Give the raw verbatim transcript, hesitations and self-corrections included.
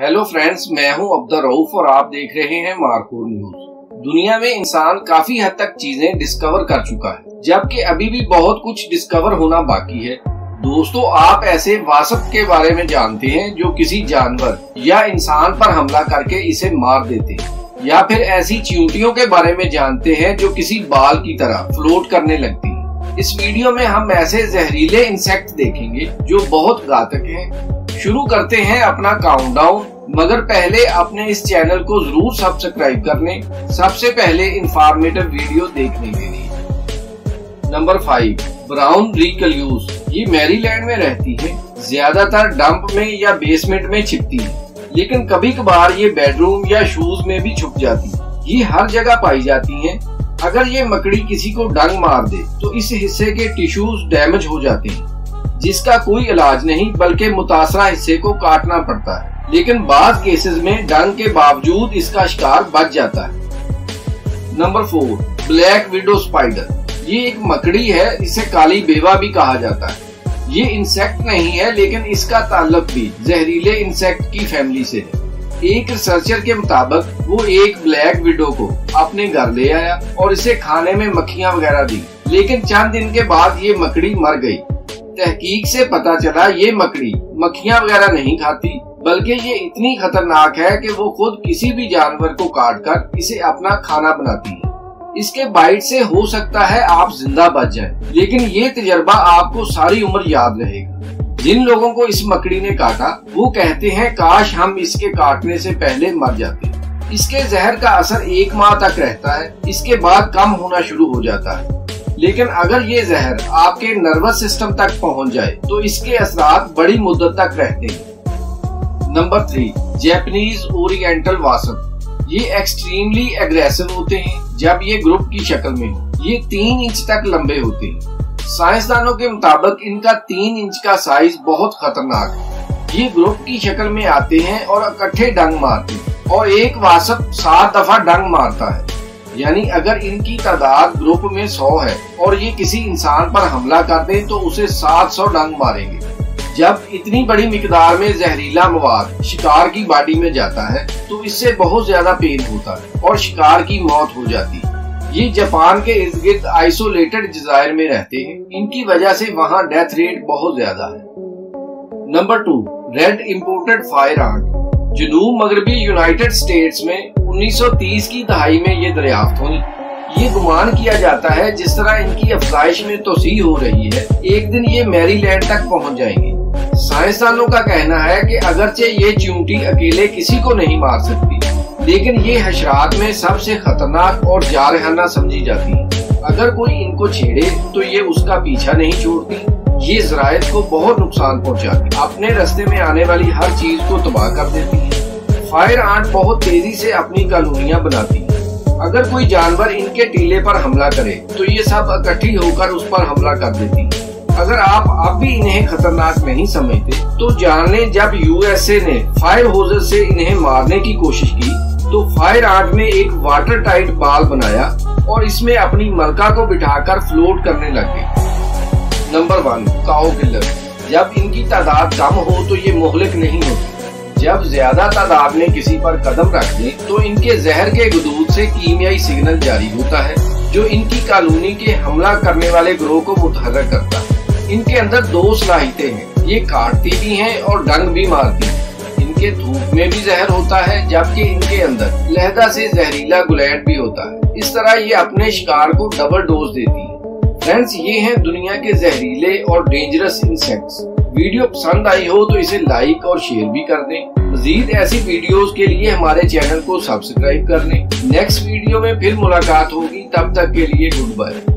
Hello friends, मैं हूं अब्दुर रऊफ और आप देख रहे हैं मारखोर न्यूज। दुनिया में इंसान काफी हद तक चीजें डिस्कवर कर चुका है, जबकि अभी भी बहुत कुछ डिस्कवर होना बाकी है। दोस्तों, आप ऐसे वासप के बारे में जानते हैं जो किसी जानवर या इंसान पर हमला करके इसे मार देते हैं, या फिर ऐसी चींटियों के बारे में जानते हैं जो किसी बाल की तरह फ्लोट करने लगती है। इस वीडियो में हम ऐसे जहरीले इंसेक्ट देखेंगे जो बहुत घातक है। शुरू करते हैं अपना काउंटडाउन, मगर पहले अपने इस चैनल को जरूर सब्सक्राइब कर लें सबसे पहले इंफॉर्मेटिव वीडियो देखने के लिए। Number five, brown recluse. ये मैरीलैंड में रहती है, ज्यादातर डंप में या बेसमेंट में छिपती है, लेकिन कभी कभार ये बेडरूम या शूज में भी छुप जाती है। ये हर जगह पाई जाती है। अगर ये मकड़ी किसी को डंग मार दे तो इस हिस्से के टिश्यूज डैमेज हो जाते हैं, जिसका कोई इलाज नहीं बल्कि मुतासरा हिस्से को काटना पड़ता है। लेकिन बाद केसेस में डंग के बावजूद इसका शिकार बच जाता है। Number four, black widow spider. ये एक मकड़ी है, इसे काली बेवा भी कहा जाता है। ये इंसेक्ट नहीं है, लेकिन इसका ताल्लुक भी जहरीले इंसेक्ट की फैमिली से है। एक रिसर्चर के मुताबिक वो एक ब्लैक विडो को अपने घर ले आया और इसे खाने में मक्खियाँ वगैरह दी, लेकिन चंद दिन के बाद ये मकड़ी मर गयी। तहकीक से पता चला ये मकड़ी मक्खियां वगैरह नहीं खाती, बल्कि ये इतनी खतरनाक है कि वो खुद किसी भी जानवर को काटकर इसे अपना खाना बनाती है। इसके बाइट से हो सकता है आप जिंदा बच जाएं, लेकिन ये तजर्बा आपको सारी उम्र याद रहेगा। जिन लोगों को इस मकड़ी ने काटा वो कहते हैं काश हम इसके काटने से पहले मर जाते। इसके जहर का असर एक माह तक रहता है, इसके बाद कम होना शुरू हो जाता है, लेकिन अगर ये जहर आपके नर्वस सिस्टम तक पहुंच जाए तो इसके असरात बड़ी मुद्दत तक रहते हैं। Number three, Japanese oriental wasp. ये एक्सट्रीमली एग्रेसिव होते हैं जब ये ग्रुप की शक्ल में हो। ये तीन इंच तक लंबे होते हैं। साइंसदानों के मुताबिक इनका तीन इंच का साइज बहुत खतरनाक है। ये ग्रुप की शक्ल में आते हैं और इकट्ठे डंग मारते हैं, और एक वास्प सात दफा डंग मारता है। यानी अगर इनकी तादाद ग्रुप में सौ है और ये किसी इंसान पर हमला कर दे तो उसे सात सौ डंग मारेंगे। जब इतनी बड़ी मिकदार में जहरीला मवाद शिकार की बॉडी में जाता है तो इससे बहुत ज्यादा पेन होता है और शिकार की मौत हो जाती है। ये जापान के इर्द गिर्द आइसोलेटेड जजायर में रहते हैं, इनकी वजह से वहाँ डेथ रेट बहुत ज्यादा है। Number two, red imported fire ant. जनूब मगरबी यूनाइटेड स्टेट्स में उन्नीस सौ तीस की दहाई में ये दरियाफ्त हुई। ये गुमान किया जाता है जिस तरह इनकी अफजाइश में तोसी हो रही है, एक दिन ये मैरीलैंड तक पहुंच जाएंगे। साइंसदानों का कहना है कि अगरचे ये चींटी अकेले किसी को नहीं मार सकती, लेकिन ये हशरात में सबसे खतरनाक और जारहाना समझी जाती है। अगर कोई इनको छेड़े तो ये उसका पीछा नहीं छोड़ती। ये ज़रायत को बहुत नुकसान पहुँचाती, अपने रास्ते में आने वाली हर चीज को तबाह कर देती है। फायर आंट बहुत तेजी से अपनी कॉलोनियां बनाती है। अगर कोई जानवर इनके टीले पर हमला करे तो ये सब इकट्ठी होकर उस पर हमला कर देती है। अगर आप अब भी इन्हें खतरनाक नहीं समझते तो जान लें जब यूएसए ने फायर होजर से इन्हें मारने की कोशिश की तो फायर आंट में एक वाटर टाइट बाल बनाया और इसमें अपनी मलका को बिठाकर फ्लोट करने लग गए। Number one, cow killer. जब इनकी तादाद कम हो तो ये मुहलिक नहीं होती। जब ज्यादा तादाद में किसी पर कदम रख दे तो इनके जहर के गुदूद से कीमियाई सिग्नल जारी होता है जो इनकी कॉलोनी के हमला करने वाले ग्रोह को मुतहर्रिक करता है। इनके अंदर दो सलाहियतें हैं, ये काटती भी हैं और डंग भी मारती हैं। इनके थूक में भी जहर होता है, जबकि इनके अंदर लहदा से जहरीला गुलैंड भी होता है। इस तरह ये अपने शिकार को डबल डोज देती है। फ्रेंड्स, ये हैं दुनिया के जहरीले और डेंजरस इंसेक्ट्स। वीडियो पसंद आई हो तो इसे लाइक और शेयर भी कर दें। मजीद ऐसी वीडियोस के लिए हमारे चैनल को सब्सक्राइब कर लें। नेक्स्ट वीडियो में फिर मुलाकात होगी, तब तक के लिए गुड बाय।